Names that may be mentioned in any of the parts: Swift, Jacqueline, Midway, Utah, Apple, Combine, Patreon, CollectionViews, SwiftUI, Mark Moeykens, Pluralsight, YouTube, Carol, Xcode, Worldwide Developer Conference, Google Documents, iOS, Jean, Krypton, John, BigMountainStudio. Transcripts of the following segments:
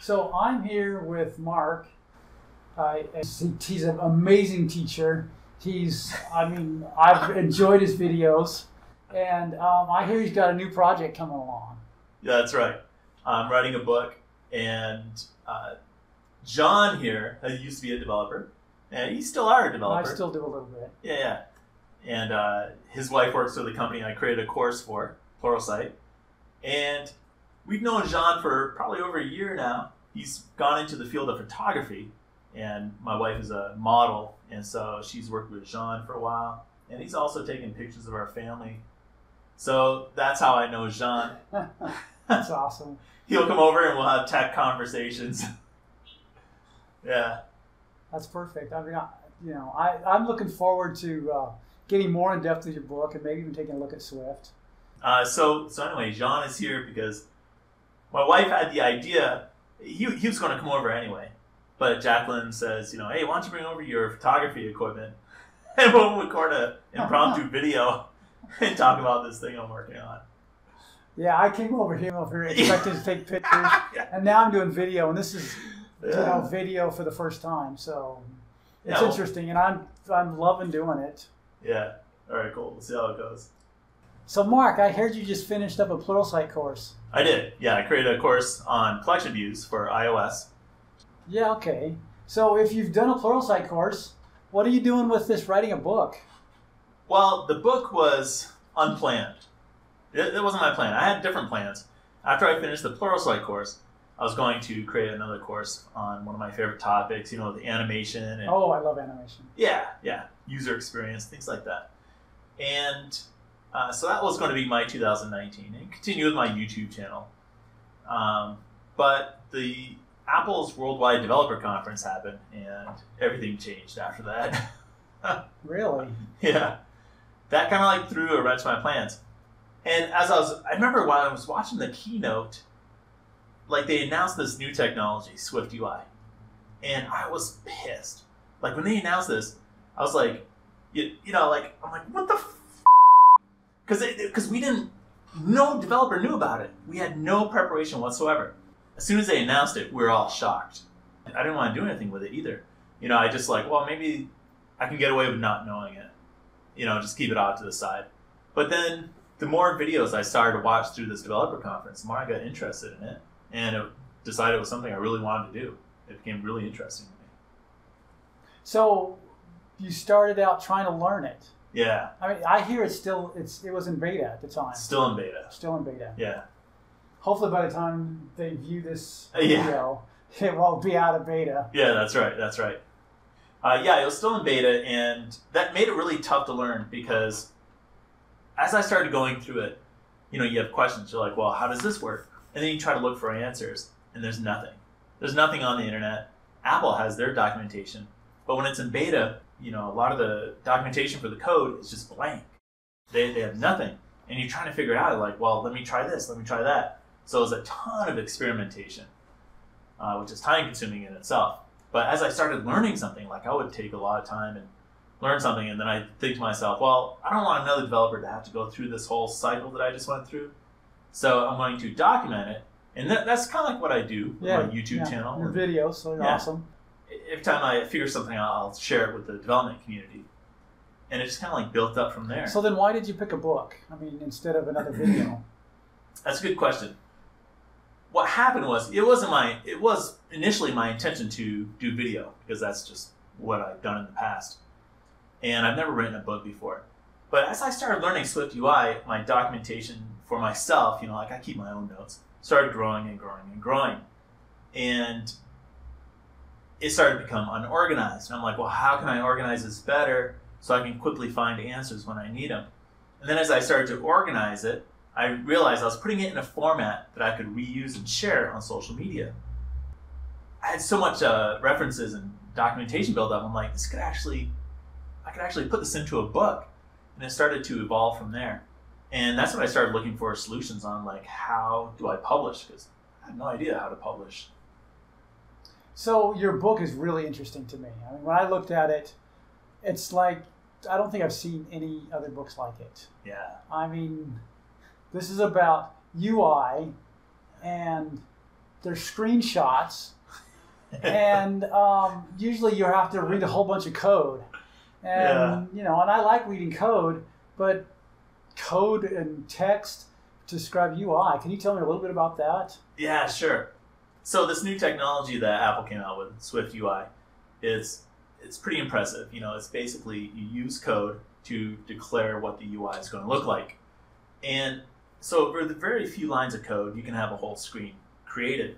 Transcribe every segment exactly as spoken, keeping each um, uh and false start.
So I'm here with Mark. Uh, he's an amazing teacher. He's, I mean, I've enjoyed his videos. And um, I hear he's got a new project coming along. Yeah, that's right. I'm writing a book. And uh, John here, he used to be a developer. And you still are a developer. I still do a little bit. Yeah, yeah. And uh, his wife works for the company I created a course for, Pluralsight. And we've known Jean for probably over a year now. He's gone into the field of photography, and my wife is a model, and so she's worked with Jean for a while. And he's also taken pictures of our family. So that's how I know Jean. That's awesome. He'll come over and we'll have tech conversations. Yeah. That's perfect. I mean, I, you know, I, I'm looking forward to uh, getting more in depth with your book and maybe even taking a look at Swift. Uh, so, so anyway, Jean is here because my wife had the idea. He, he was going to come over anyway, but Jacqueline says, you know, hey, why don't you bring over your photography equipment and we'll record an impromptu video and talk about this thing I'm working on. Yeah, I came over here over here expecting to take pictures, yeah. And now I'm doing video, and this is. Yeah. To know video for the first time, so it's yeah, well, interesting, and I'm I'm loving doing it. Yeah. All right. Cool. We'll see how it goes. So, Mark, I heard you just finished up a Pluralsight course. I did. Yeah, I created a course on collection views for iOS. Yeah. Okay. So, if you've done a Pluralsight course, what are you doing with this writing a book? Well, the book was unplanned. It, it wasn't my plan. I had different plans. After I finished the Pluralsight course, I was going to create another course on one of my favorite topics, you know, the animation. And, oh, I love animation. Yeah, yeah. User experience, things like that. And uh, so that was going to be my two thousand nineteen and continue with my YouTube channel. Um, but the Apple's Worldwide Developer Conference happened and everything changed after that. Really? Yeah. That kind of like threw a wrench in my plans. And as I was, I remember while I was watching the keynote, like they announced this new technology, SwiftUI, and I was pissed. Like when they announced this, I was like, you, you know, like I'm like, what the f? Because because we didn't, no developer knew about it. We had no preparation whatsoever. As soon as they announced it, we were all shocked. I didn't want to do anything with it either. You know, I just like, well, maybe I can get away with not knowing it. You know, just keep it off to the side. But then the more videos I started to watch through this developer conference, the more I got interested in it. And it decided it was something I really wanted to do. It became really interesting to me. So you started out trying to learn it. Yeah. I mean, I hear it's still, it's, it was in beta at the time. Still in beta. Still in beta. Yeah. Hopefully by the time they view this video, yeah. It won't be out of beta. Yeah, that's right. That's right. Uh, yeah, it was still in beta. And that made it really tough to learn because as I started going through it, you know, you have questions. You're like, well, how does this work? And then you try to look for answers, and there's nothing. There's nothing on the internet. Apple has their documentation, but when it's in beta, you know, a lot of the documentation for the code is just blank. They, they have nothing. And you're trying to figure it out, like, well, let me try this, let me try that. So there's a ton of experimentation, uh, which is time-consuming in itself. But as I started learning something, like I would take a lot of time and learn something, and then I think to myself, well, I don't want another developer to have to go through this whole cycle that I just went through. So I'm going to document it, and that, that's kind of like what I do with yeah, my YouTube yeah, channel. Your videos, so you're yeah. awesome. Every time I figure something out, I'll share it with the development community. And it just kind of like built up from there. So then why did you pick a book, I mean, instead of another video? That's a good question. What happened was, it wasn't my, it was initially my intention to do video, because that's just what I've done in the past. And I've never written a book before. But as I started learning SwiftUI, my documentation for myself, you know, like I keep my own notes, started growing and growing and growing. And it started to become unorganized. And I'm like, well, how can I organize this better so I can quickly find answers when I need them? And then as I started to organize it, I realized I was putting it in a format that I could reuse and share on social media. I had so much uh, references and documentation built up. I'm like, this could actually, I could actually put this into a book. And it started to evolve from there. And that's when I started looking for solutions on, like, how do I publish? Because I had no idea how to publish. So your book is really interesting to me. I mean, when I looked at it, it's like, I don't think I've seen any other books like it. Yeah. I mean, this is about U I and they're screenshots, and um, usually you have to read a whole bunch of code. And, yeah. you know, and I like reading code, but code and text to describe U I. Can you tell me a little bit about that? Yeah, sure. So this new technology that Apple came out with, SwiftUI, is it's pretty impressive. You know, it's basically you use code to declare what the U I is going to look like. And so for the very few lines of code, you can have a whole screen created.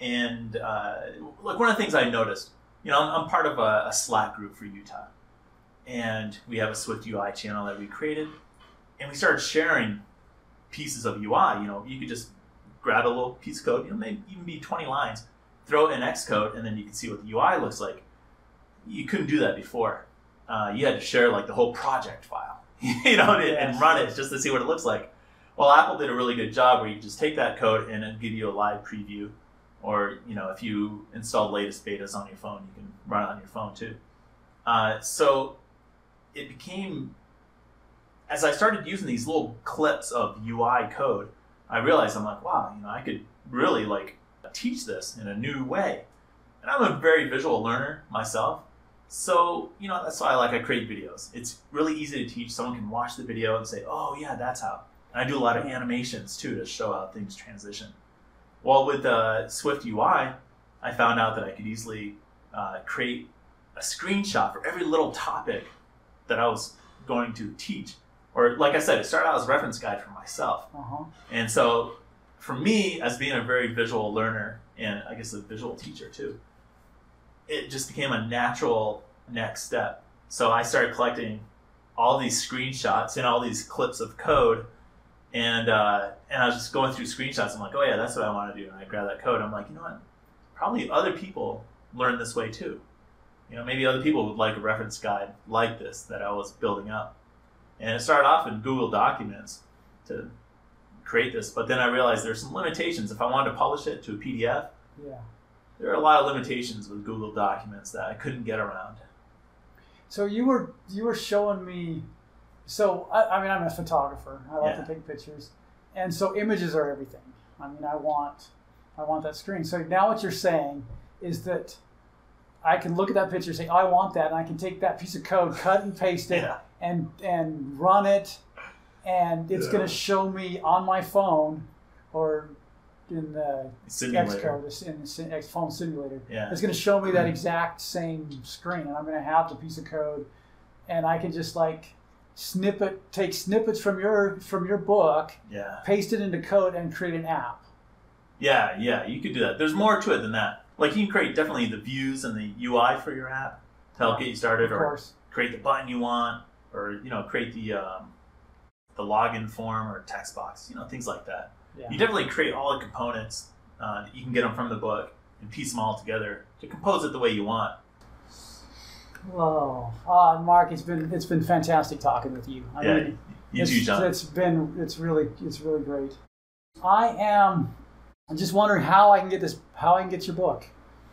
And uh, like one of the things I noticed, you know, I'm, I'm part of a, a Slack group for Utah. And we have a SwiftUI channel that we created. And we started sharing pieces of U I. You know, you could just grab a little piece of code, you know, maybe even be twenty lines, throw it in Xcode, and then you can see what the U I looks like. You couldn't do that before. Uh, you had to share like the whole project file, you know, yes. and run it just to see what it looks like. Well, Apple did a really good job where you just take that code and it'll give you a live preview. Or, you know, if you install latest betas on your phone, you can run it on your phone too. Uh, so it became, as I started using these little clips of U I code, I realized I'm like, wow, you know, I could really like teach this in a new way. And I'm a very visual learner myself. So, you know, that's why I like I create videos. It's really easy to teach. Someone can watch the video and say, oh yeah, that's how. And I do a lot of animations too to show how things transition. Well, with uh, SwiftUI, I found out that I could easily uh, create a screenshot for every little topic that I was going to teach. Or like I said, it started out as a reference guide for myself. Uh-huh. And so for me, as being a very visual learner and I guess a visual teacher too, it just became a natural next step. So I started collecting all these screenshots and all these clips of code, and uh, and I was just going through screenshots. I'm like, oh yeah, that's what I want to do. And I grab that code. I'm like, you know what? Probably other people learn this way too. You know, maybe other people would like a reference guide like this that I was building up. And it started off in Google Documents to create this, but then I realized there's some limitations. If I wanted to publish it to a P D F, yeah. There are a lot of limitations with Google Documents that I couldn't get around. So you were you were showing me. So I, I mean, I'm a photographer. I like yeah. to take pictures, and so images are everything. I mean, I want I want that screen. So now what you're saying is that I can look at that picture, and say, oh, I want that, and I can take that piece of code, cut and paste it, yeah. and and run it, and it's yeah. going to show me on my phone or. In the Xcode, in the phone simulator, yeah. it's going to show me that exact same screen, and I'm going to have the piece of code, and I can just like snippet, take snippets from your from your book, yeah. paste it into code, and create an app. Yeah, yeah, you could do that. There's more to it than that. Like you can create definitely the views and the U I for your app to help get you started, or create the button you want, or you know, create the um, the login form or text box, you know, things like that. Yeah. You definitely create all the components. Uh, you can get them from the book and piece them all together to compose it the way you want. Whoa, oh, Mark, it's been it's been fantastic talking with you. I yeah, mean, you it's, too, John. It's been it's really it's really great. I am I'm just wondering how I can get this how I can get your book.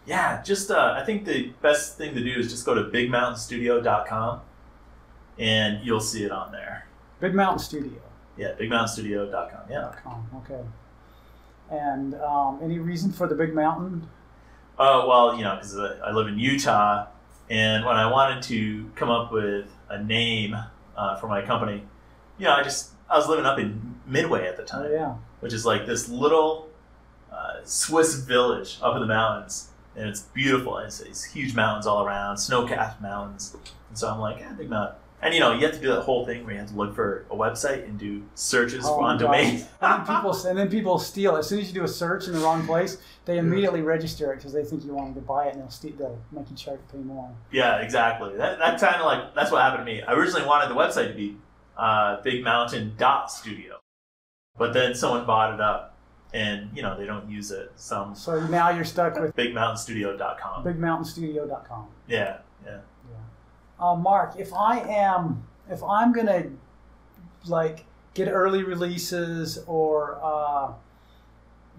Yeah, just uh, I think the best thing to do is just go to big mountain studio dot com and you'll see it on there. Big Mountain Studio. Yeah, big mountain studio dot com. Yeah. Okay. And um, any reason for the Big Mountain? Oh, uh, well, you know, because I live in Utah, and when I wanted to come up with a name uh, for my company, you know, I just I was living up in Midway at the time, oh, yeah. which is like this little uh, Swiss village up in the mountains, and it's beautiful. And it's these huge mountains all around, snow-capped mountains, and so I'm like, yeah, Big Mountain. And, you know, you have to do that whole thing where you have to look for a website and do searches oh, on domain. and, then people, and then people steal. As soon as you do a search in the wrong place, they immediately yeah. register it because they think you want them to buy it, and they'll, steal, they'll make you charge to pay more. Yeah, exactly. That, that kind of like, that's what happened to me. I originally wanted the website to be uh, big mountain dot studio, but then someone bought it up, and, you know, they don't use it. Some so now you're stuck with big mountain studio dot com. big mountain studio dot com. Yeah, yeah. Uh, Mark, if I am, if I'm gonna like get early releases or uh,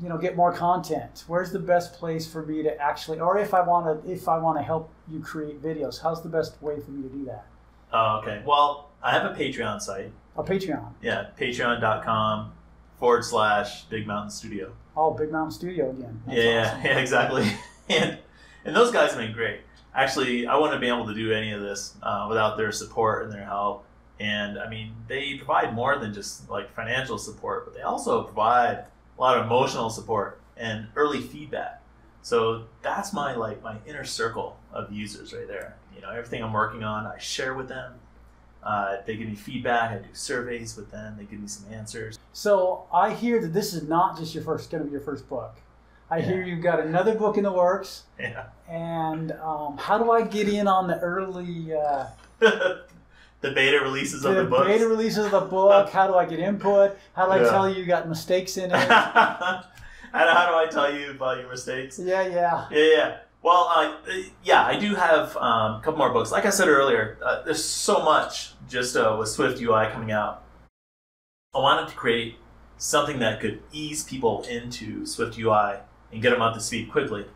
you know get more content, where's the best place for me to actually, or if I wanna, if I wanna help you create videos, how's the best way for me to do that? Oh, okay. Well, I have a Patreon site. A Patreon. Yeah, patreon dot com forward slash Big Mountain Studio. Oh, Big Mountain Studio again. That's yeah, awesome. yeah, exactly. and and those guys have been great. Actually, I wouldn't have been able to do any of this uh, without their support and their help. And I mean, they provide more than just like financial support, but they also provide a lot of emotional support and early feedback. So that's my like my inner circle of users right there. You know, everything I'm working on, I share with them. Uh, they give me feedback. I do surveys with them. They give me some answers. So I hear that this is not just your first, going to be your first book. I yeah. hear you've got another book in the works. Yeah. And um, how do I get in on the early? Uh, the beta releases of the book. The beta releases of the book. How do I get input? How do I yeah. tell you you got mistakes in it? And how do I tell you about your mistakes? Yeah, yeah. Yeah, yeah. Well, uh, yeah, I do have um, a couple more books. Like I said earlier, uh, there's so much just uh, with SwiftUI coming out. I wanted to create something that could ease people into SwiftUI and get them up to speed quickly.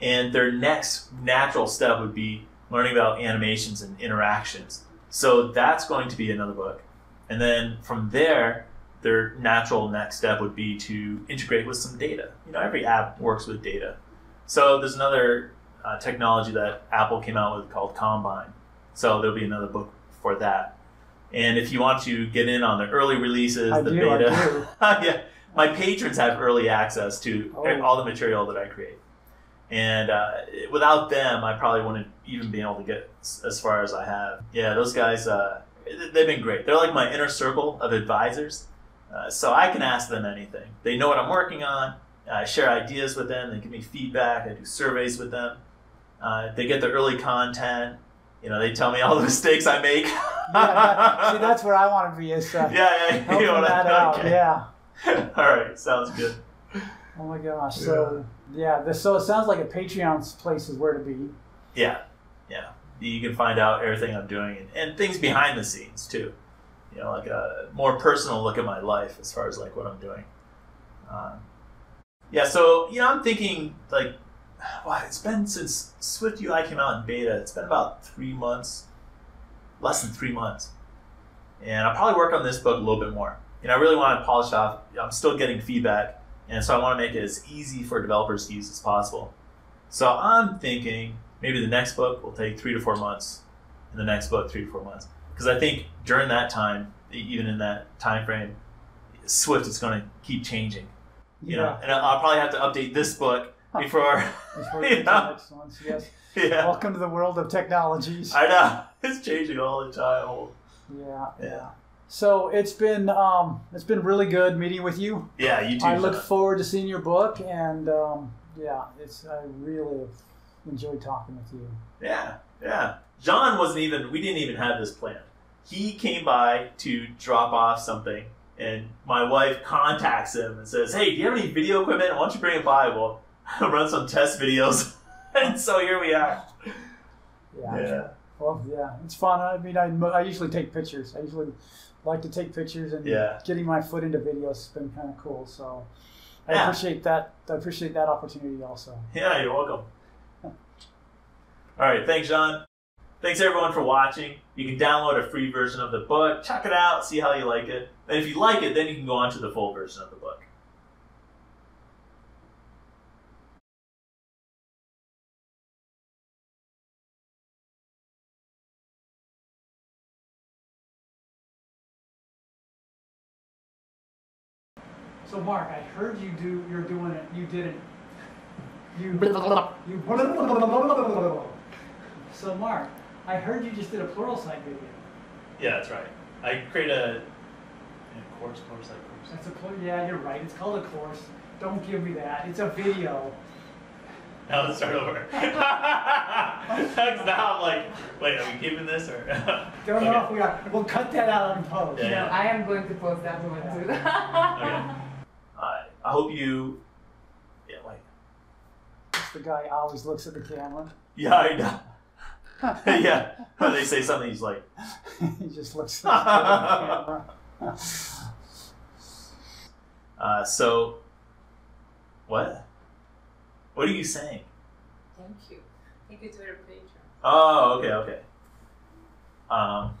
And their next natural step would be learning about animations and interactions. So that's going to be another book. And then from there, their natural next step would be to integrate with some data. You know, every app works with data. So there's another uh, technology that Apple came out with called Combine. So there'll be another book for that. And if you want to get in on the early releases, I the do, beta, I do. yeah, my patrons have early access to oh. all the material that I create. And uh, without them, I probably wouldn't even be able to get as far as I have. Yeah, those guys, uh, they've been great. They're like my inner circle of advisors. Uh, so I can ask them anything. They know what I'm working on. I share ideas with them. They give me feedback. I do surveys with them. Uh, they get the early content. You know, they tell me all the mistakes I make. yeah, that, see, that's where I want to be. Is uh, yeah, yeah, helping you know, that out. Okay. Yeah. all right, sounds good. Oh my gosh. Yeah. So yeah, this, so it sounds like a Patreon's place is where to be. Yeah, yeah. You can find out everything I'm doing and, and things behind the scenes too. You know, like a more personal look at my life as far as like what I'm doing. Um, Yeah, so, you know, I'm thinking, like, wow, it's been since SwiftUI came out in beta, it's been about three months, less than three months. And I'll probably work on this book a little bit more. You know, I really want to polish it off. I'm still getting feedback, and so I want to make it as easy for developers to use as possible. So I'm thinking maybe the next book will take three to four months, and the next book three to four months. Because I think during that time, even in that time frame, Swift is going to keep changing. You yeah. know, and I'll probably have to update this book before. before you know. Next ones, yes. Yeah. Welcome to the world of technologies. I know it's changing all the time. Yeah. Yeah. So it's been um, it's been really good meeting with you. Yeah, you too. I look forward to seeing your book, and um, yeah, it's I really enjoyed talking with you. Yeah, yeah. John wasn't even. We didn't even have this planned. He came by to drop off something. And my wife contacts him and says, hey, do you have any video equipment? Why don't you bring it by? We'll run some test videos. and so here we are. Yeah. yeah. Well, yeah, it's fun. I mean, I, I usually take pictures. I usually like to take pictures, and yeah. getting my foot into videos has been kind of cool. So I yeah. appreciate that. I appreciate that opportunity also. Yeah, you're welcome. All right. Thanks, John. Thanks, everyone, for watching. You can download a free version of the book. Check it out. See how you like it. And if you like it, then you can go on to the full version of the book. So, Mark, I heard you do, you're doing it. You did it. You, you, so, Mark, I heard you just did a Pluralsight video. Yeah, that's right. I created a, a course, Pluralsight course. That's a yeah, you're right. It's called a course. Don't give me that. It's a video. Now let's start over. Now I'm like, wait, are we keeping this or? Don't okay. know if we are. We'll cut that out on post. Yeah, yeah. No, I am going to post that one too. okay. Uh, I hope you. Yeah, like. It's the guy always looks at the camera. Yeah, I know. yeah, when they say something, he's like... he just looks... Like uh, so, what? What are you saying? Thank you. Thank you to your patron. Oh, okay, okay. Um,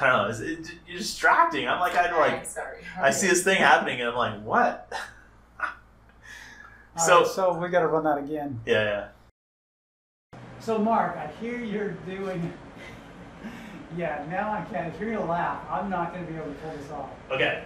I don't know. It's, it, you're distracting. I'm like, I like, I'm sorry. Okay. I see this thing happening, and I'm like, what? so, right, so we got to run that again. Yeah, yeah. So, Mark, I hear you're doing. Yeah, now I can't. If you're gonna laugh, I'm not gonna be able to pull this off. Okay.